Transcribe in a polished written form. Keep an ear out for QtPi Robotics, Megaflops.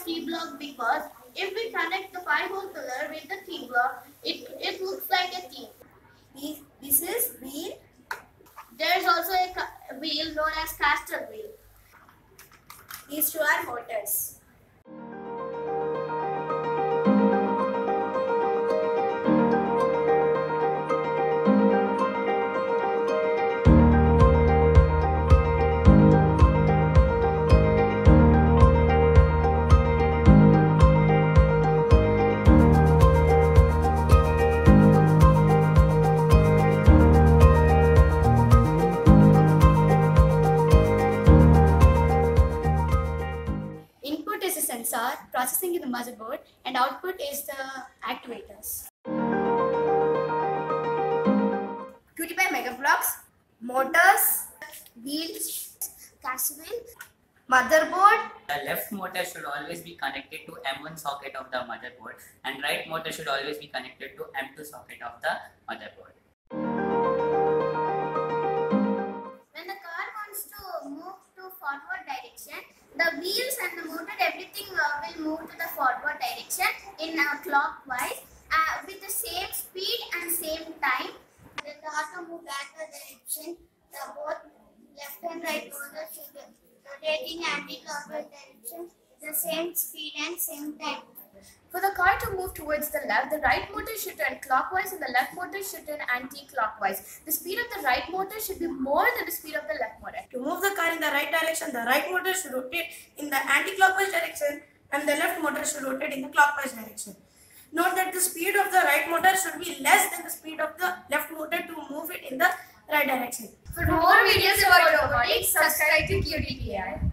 as T block because if we connect the 5-volt pillar with the T block, it looks like a T. This is wheel. There is also a wheel known as caster wheel. These two are motors. Sensor, processing in the motherboard, and output is the actuators. QtPi Megaflops, motors, wheels, caster wheel, motherboard. The left motor should always be connected to M1 socket of the motherboard, and right motor should always be connected to M2 socket of the motherboard. When the car wants to move to forward direction, the wheels and the motor, everything will move to the forward direction in clockwise with the same speed and same time. Then the auto move backward direction. The both left and right motor should be rotating anti-clockwise direction with the same speed and same time. For the car to move towards the left, the right motor should turn clockwise and the left motor should turn anti-clockwise. The speed of the right motor should be more than the speed of the left motor. To move the car in the right direction, the right motor should rotate in the anti-clockwise direction and the left motor should rotate in the clockwise direction. Note that the speed of the right motor should be less than the speed of the left motor to move it in the right direction. For more videos about robotics, subscribe to QtPi.